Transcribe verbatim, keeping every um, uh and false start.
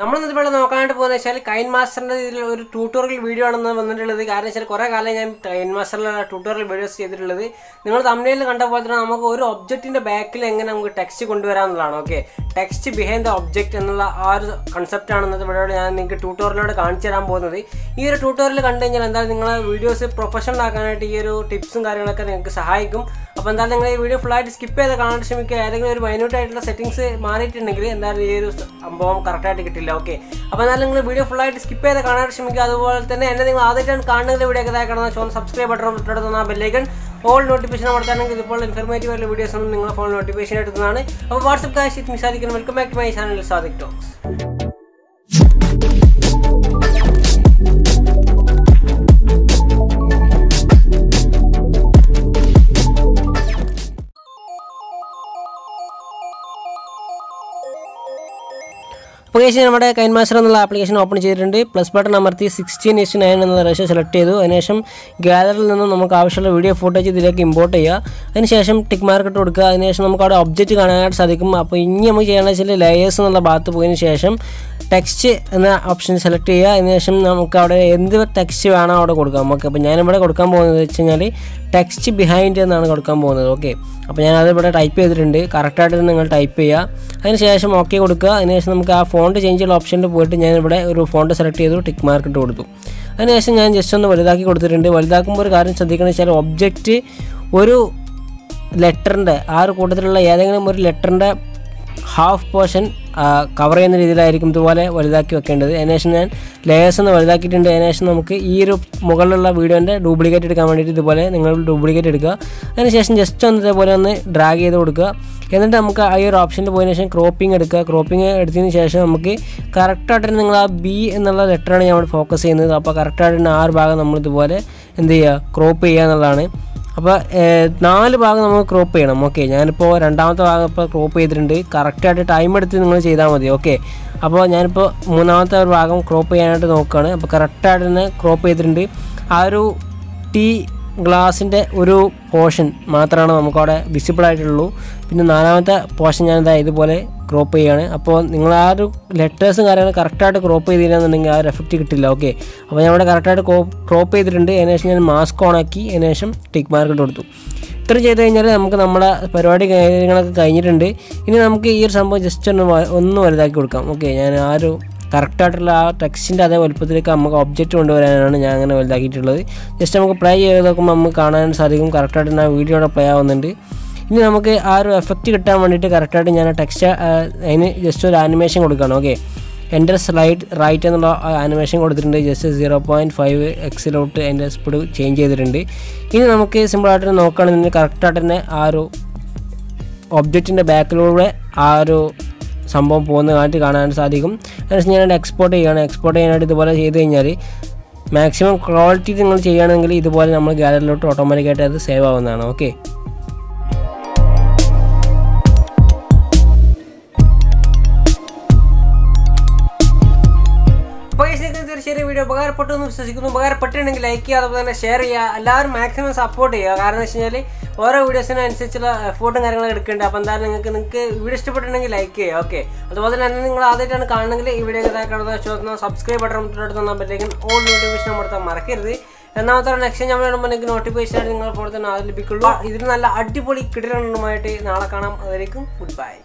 നമ്മളിവിടെ നോക്കാനായിട്ട് പോകുന്നത് വെച്ചാൽ കൈൻ മാസ്റ്ററിന്റെ ഒരു ട്യൂട്ടോറിയൽ വീഡിയോ ആണ് വന്നിട്ടുള്ളത്. കാരണം വെച്ചാൽ കുറേ കാലം ഞാൻ കൈൻ മാസ്റ്ററിലുള്ള ട്യൂട്ടോറിയൽ വീഡിയോസ് ചെയ്തിട്ടുള്ളത്. നിങ്ങൾ തംബ്നെയിൽ കണ്ട പോലെ തന്നെ നമുക്ക് ഒരു ഒബ്ജക്റ്റിന്റെ ബാക്കിൽ എങ്ങനെ നമുക്ക് ടെക്സ്റ്റ് കൊണ്ടുവരാമെന്നുള്ളതാണ്. Okay, text behind the object എന്നുള്ള ആ ഒരു കൺസെപ്റ്റ് ആണ് ഇവിടെ ഞാൻ നിങ്ങൾക്ക് ട്യൂട്ടോറിയലിലൂടെ കാണിച്ചു തരാൻ പോകുന്നത്. ഈ ഒരു ട്യൂട്ടോറിയൽ കണ്ടു കഴിഞ്ഞാൽ എന്തായാലും നിങ്ങളെ വീഡിയോസ് പ്രൊഫഷണൽ ആക്കാനായിട്ട് ഈ ഒരു ടിപ്സും കാര്യങ്ങളൊക്കെ നിങ്ങൾക്ക് സഹായിക്കും. അപ്പോൾ എന്തായാലും നിങ്ങൾ ഈ വീഡിയോ ഫുള്ളായിട്ട് സ്കിപ്പ് ചെയ്ത് കാണാൻ ശ്രമിക്കുക. ഏതെങ്കിലും ഒരു മൈന്യൂട്ട് ആയിട്ടുള്ള സെറ്റിംഗ്സ് മാറിയിട്ടുണ്ടെങ്കിൽ എന്തായാലും ഈ ഒരു സംഭവം കറക്റ്റായിട്ട് കിട്ടില്ല. ഓക്കെ, അപ്പോൾ എന്നാലും നിങ്ങൾ വീഡിയോ ഫുള്ളായിട്ട് സ്കിപ്പ് ചെയ്ത് കാണാൻ ശ്രമിക്കുക. അതുപോലെ തന്നെ എന്നെ നിങ്ങൾ ആദ്യമായിട്ടാണ് കാണുന്നത് വീഡിയോക്കായി കാണുന്ന ചുവന്ന സബ്സ്ക്രൈബ് ബട്ടൺ ഇട്ടെടുത്തുന്ന ബെല്ലൈക്കൺ ഓൾ നോട്ടിഫിക്കേഷൻ കൊടുത്താണെങ്കിൽ ഇപ്പോൾ ഇൻഫോർമേറ്റീവ് ആയിട്ടുള്ള വീഡിയോസ് ഒന്നും നിങ്ങളുടെ ഫോൺ നോട്ടിഫിക്കേഷൻ ആയിട്ടുള്ളതാണ്. അപ്പോൾ വാട്സ്ആപ്പ് കാശ് ഇത് മിസാദിക്കൻ. Welcome back to my channel Sadiq talks. Application നമ്മുടെ കൈൻമാസ്റ്റർ എന്നുള്ള ആപ്ലിക്കേഷൻ ഓപ്പൺ ചെയ്തിട്ടുണ്ട്. പ്ലസ് ബട്ടൺ അമർത്തി സിക്സ്റ്റീൻ ഇസ് നയൻ എന്ന റേഷ്യോ സെലക്ട് ചെയ്തു. അതിനുശേഷം ഗാലറിയിൽ നിന്ന് നമുക്ക് ആവശ്യമുള്ള വീഡിയോ ഫുട്ടേജ് ഇതിലേക്ക് ഇമ്പോർട്ട് ചെയ്യുക. അതിനുശേഷം ടിക്ക് മാർക്ക് ഇട്ട് കൊടുക്കുക. അതിനുശേഷം നമുക്ക് അവിടെ ഒബ്ജക്റ്റ് കാണാനായിട്ട് സാധിക്കും. അപ്പോൾ ഇനി നമുക്ക് ചെയ്യേണ്ടത് വെച്ചാൽ ലെയേഴ്സ് എന്നുള്ള ഭാഗത്ത് പോയതിനു ശേഷം ടെക്സ്റ്റ് എന്ന ഓപ്ഷൻ സെലക്ട് ചെയ്യുക. അതിനുശേഷം നമുക്ക് അവിടെ എന്ത് ടെക്സ്റ്റ് വേണം അവിടെ കൊടുക്കാം. ഓക്കെ, അപ്പോൾ ഞാനിവിടെ കൊടുക്കാൻ പോകുന്നത് വെച്ച് കഴിഞ്ഞാൽ ടെക്സ്റ്റ് ബിഹൈൻഡ് എന്നാണ് കൊടുക്കാൻ പോകുന്നത്. ഓക്കെ, അപ്പോൾ ഞാൻ അതിവിടെ ടൈപ്പ് ചെയ്തിട്ടുണ്ട്. കറക്റ്റായിട്ട് നിങ്ങൾ ടൈപ്പ് ചെയ്യുക. അതിനുശേഷം ഓക്കെ കൊടുക്കുക. അതിനുശേഷം നമുക്ക് ആ ഫോണ്ട് ചേഞ്ച് ചെയ്യുന്ന ഓപ്ഷനിൽ പോയിട്ട് ഞാനിവിടെ ഒരു ഫോണ്ട് സെലക്ട് ചെയ്തു, ടിക്ക് മാർക്ക് ഇട്ട് കൊടുത്തു. അതിനുശേഷം ഞാൻ ജസ്റ്റ് ഒന്ന് വലുതാക്കി കൊടുത്തിട്ടുണ്ട്. വലുതാക്കുമ്പോൾ ഒരു കാര്യം ശ്രദ്ധിക്കണം വെച്ചാൽ ഒബ്ജക്റ്റ് ഒരു ലെറ്ററിൻ്റെ ആ ഒരു കൂട്ടത്തിലുള്ള ഏതെങ്കിലും ഒരു ലെറ്ററിൻ്റെ ഹാഫ് പോർഷൻ കവർ ചെയ്യുന്ന രീതിയിലായിരിക്കും ഇതുപോലെ വലുതാക്കി വെക്കേണ്ടത്. അതിനുശേഷം ഞാൻ ലെയേഴ്സ് ഒന്ന് വലുതാക്കിയിട്ടുണ്ട്. അതിനുശേഷം നമുക്ക് ഈ ഒരു മുകളിലുള്ള വീഡിയോൻ്റെ ഡ്യൂപ്ലിക്കേറ്റ് എടുക്കാൻ വേണ്ടിയിട്ട് ഇതുപോലെ നിങ്ങൾ ഡ്യൂപ്ലിക്കേറ്റ് എടുക്കുക. അതിനുശേഷം ജസ്റ്റ് ഒന്ന് ഇതേപോലെ ഒന്ന് ഡ്രാഗ് ചെയ്ത് കൊടുക്കുക. എന്നിട്ട് നമുക്ക് ആ ഒരു ഓപ്ഷനിൽ പോയതിനു ശേഷം ക്രോപ്പിംഗ് എടുക്കുക. ക്രോപ്പിംഗ് എടുത്തതിന് ശേഷം നമുക്ക് കറക്റ്റായിട്ട് നിങ്ങൾ ആ ബി എന്നുള്ള ലെറ്ററാണ് നമ്മൾ ഫോക്കസ് ചെയ്യുന്നത്. അപ്പോൾ കറക്റ്റായിട്ട് ആ ഒരു ഭാഗം നമ്മൾ ഇതുപോലെ എന്ത് ചെയ്യുക, ക്രോപ്പ് ചെയ്യുക എന്നുള്ളതാണ്. അപ്പോൾ നാല് ഭാഗം നമുക്ക് ക്രോപ്പ് ചെയ്യണം. ഓക്കെ, ഞാനിപ്പോൾ രണ്ടാമത്തെ ഭാഗം ഇപ്പോൾ ക്രോപ്പ് ചെയ്തിട്ടുണ്ട്. കറക്റ്റായിട്ട് ടൈം എടുത്ത് നിങ്ങൾ ചെയ്താൽ മതി. ഓക്കെ, അപ്പോൾ ഞാനിപ്പോൾ മൂന്നാമത്തെ ഒരു ഭാഗം ക്രോപ്പ് ചെയ്യാനായിട്ട് നോക്കുകയാണ്. അപ്പോൾ കറക്റ്റായിട്ട് തന്നെ ക്രോപ്പ് ചെയ്തിട്ടുണ്ട്. ആ ഒരു ടീ ഗ്ലാസിൻ്റെ ഒരു പോർഷൻ മാത്രമാണ് നമുക്കവിടെ വിസിബിളായിട്ടുള്ളൂ. പിന്നെ നാലാമത്തെ പോർഷൻ ഞാനിതാ ഇതുപോലെ ക്രോപ്പ് ചെയ്യുകയാണ്. അപ്പോൾ നിങ്ങൾ ആ ഒരു ലെറ്റേഴ്സും കാര്യങ്ങൾ കറക്റ്റായിട്ട് ക്രോപ്പ് ചെയ്തില്ലെന്നുണ്ടെങ്കിൽ ആ ഒരു എഫക്റ്റ് കിട്ടില്ല. ഓക്കെ, അപ്പോൾ ഞാൻ ഇവിടെ കറക്റ്റായിട്ട് ക്രോപ്പ് ചെയ്തിട്ടുണ്ട്. അതിനുശേഷം ഞാൻ മാസ്ക് ഓണാക്കി അതിനുശേഷം ടിക്ക് മാർക്ക് ഇട്ട് കൊടുത്തു. ഇത്ര ചെയ്ത് കഴിഞ്ഞാൽ നമുക്ക് നമ്മുടെ പരിപാടി കാര്യങ്ങളൊക്കെ കഴിഞ്ഞിട്ടുണ്ട്. ഇനി നമുക്ക് ഈ ഒരു സംഭവം ജസ്റ്റ് ഒന്ന് ഒന്ന് വലുതാക്കി കൊടുക്കാം. ഓക്കെ, ഞാൻ ആ ഒരു കറക്റ്റായിട്ടുള്ള ആ ടെക്സ്റ്റിൻ്റെ അതേ വലുപ്പത്തിലേക്ക് നമുക്ക് ഒബ്ജക്റ്റ് കൊണ്ടുവരാനാണ് ഞാൻ അങ്ങനെ വലുതാക്കിയിട്ടുള്ളത്. ജസ്റ്റ് നമുക്ക് പ്ലേ ചെയ്ത് നോക്കുമ്പോൾ നമുക്ക് കാണാൻ സാധിക്കും. കറക്റ്റായിട്ട് ആ വീഡിയോയുടെ പ്ലേ ആവുന്നുണ്ട്. ഇനി നമുക്ക് ആ ഒരു എഫക്റ്റ് കിട്ടാൻ വേണ്ടിയിട്ട് കറക്റ്റായിട്ട് ഞാൻ ടെക്സ്റ്റ് അതിന് ജസ്റ്റ് ഒരു ആനിമേഷൻ കൊടുക്കുകയാണ്. ഓക്കെ, എൻ്റെ സ്ലൈഡ് റൈറ്റ് എന്നുള്ള ആനിമേഷൻ കൊടുത്തിട്ടുണ്ട്. ജസ്റ്റ് സീറോ പോയിൻറ്റ് ഫൈവ് എക്സിലോട്ട് അതിൻ്റെ സ്പീഡ് ചേഞ്ച് ചെയ്തിട്ടുണ്ട്. ഇനി നമുക്ക് സിമ്പിളായിട്ട് നോക്കുകയാണെന്നുണ്ടെങ്കിൽ കറക്റ്റായിട്ട് തന്നെ ആ ഒരു ഒബ്ജക്റ്റിൻ്റെ ബാക്കിലൂടെ ആ ഒരു സംഭവം പോകുന്നതായിട്ട് കാണാൻ സാധിക്കും. അതിനുശേഷം ഞാനത് എക്സ്പോർട്ട് ചെയ്യുകയാണ്. എക്സ്പോർട്ട് ചെയ്യാനായിട്ട് ഇതുപോലെ ചെയ്ത് കഴിഞ്ഞാൽ മാക്സിമം ക്വാളിറ്റി നിങ്ങൾ ചെയ്യുകയാണെങ്കിൽ ഇതുപോലെ നമ്മൾ ഗാലറിയിലോട്ട് ഓട്ടോമാറ്റിക്കായിട്ട് അത് സേവ് ആവുന്നതാണ്. ഓക്കെ, ചെറിയ വീഡിയോ ഉപകാരപ്പെട്ടു എന്ന് വിശ്വസിക്കുന്നു. ഉപകാരപ്പെട്ടിട്ടുണ്ടെങ്കിൽ ലൈക്ക് ചെയ്യുക, അതുപോലെ തന്നെ ഷെയർ ചെയ്യുക. എല്ലാവരും മാക്സിമം സപ്പോർട്ട് ചെയ്യുക. കാരണം എന്ന് വെച്ച് കഴിഞ്ഞാൽ ഓരോ വീഡിയോസിനും അനുസരിച്ചുള്ള എഫോർട്ടും കാര്യങ്ങളും എടുക്കുന്നുണ്ട്. അപ്പോൾ എന്തായാലും നിങ്ങൾക്ക് നിങ്ങൾക്ക് വീഡിയോ ഇഷ്ടപ്പെട്ടിട്ടുണ്ടെങ്കിൽ ലൈക്ക് ചെയ്യുക. ഓക്കെ, അതുപോലെ തന്നെ നിങ്ങൾ ആദ്യമായിട്ടാണ് കാണുന്നെങ്കിൽ ഈ വീഡിയോ കാണുന്ന ചോദിക്കുന്ന സബ്സ്ക്രൈബ് ബട്ടൺ തൊട്ട് തന്നാൽ പറ്റില്ലെങ്കിൽ ഓൾ നോട്ടിഫിക്കേഷൻ കൊടുത്താൽ മറക്കരുത്. എന്നാമത്തെ നെക്സ്റ്റ് നമ്മൾ ഇടുമ്പോൾ എനിക്ക് നോട്ടിഫിക്കേഷൻ ആയിട്ട് നിങ്ങൾ ഫോട്ടോ തന്നെ അത് ലഭിക്കുള്ളൂ. ഇതിന് നല്ല അടിപൊളി കിടിലങ്ങളുമായിട്ട് നാളെ കാണാം. അതായിരിക്കും. Good bye.